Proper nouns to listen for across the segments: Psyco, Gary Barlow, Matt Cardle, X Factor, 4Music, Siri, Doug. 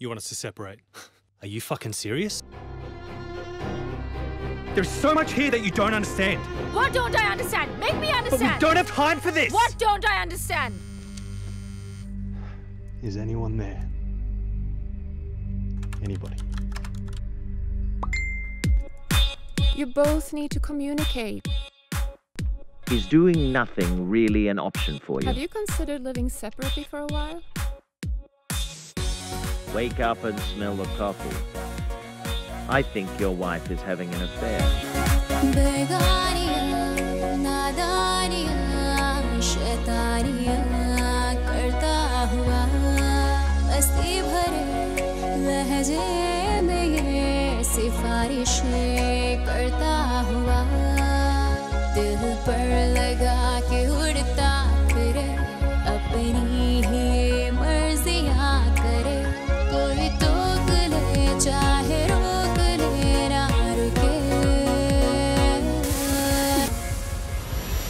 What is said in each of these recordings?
You want us to separate? Are you fucking serious? There's so much here that you don't understand. What don't I understand? Make me understand. But we don't have time for this. What don't I understand? Is anyone there? Anybody? You both need to communicate. Is doing nothing really an option for you? Have you considered living separately for a while? Wake up and smell the coffee. I think your wife is having an affair.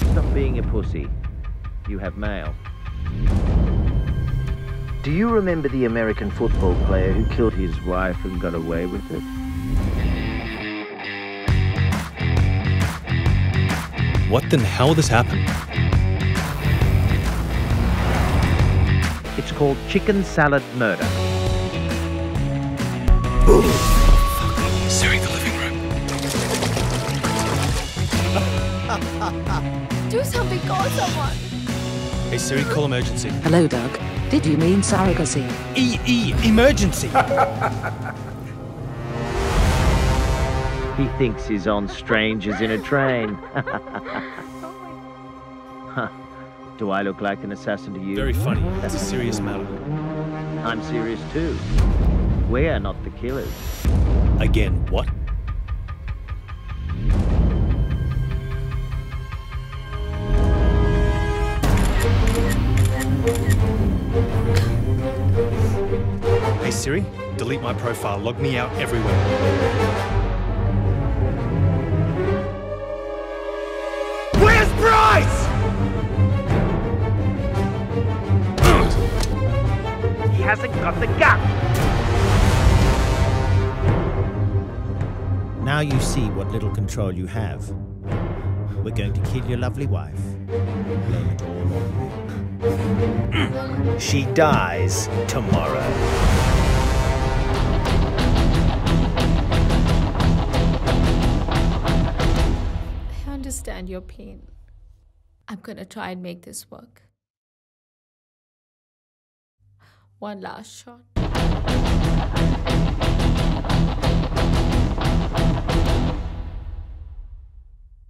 Stop being a pussy. You have mail. Do you remember the American football player who killed his wife and got away with it? What the hell this happened? It's called chicken salad murder. Ooh. Fuck, I'm suing the living room. Do something, call someone. Hey Siri, call emergency. Hello, Doug. Did you mean surrogacy? Emergency. He thinks he's on Strangers in a Train. Huh. Do I look like an assassin to you? Very funny. That's a serious matter. I'm serious too. We're not the killers. Again, what? Hey Siri, delete my profile. Log me out everywhere. He hasn't got the gun. Now you see what little control you have. We're going to kill your lovely wife. Blame it all on me. She dies tomorrow. I understand your pain. I'm gonna try and make this work. One last shot.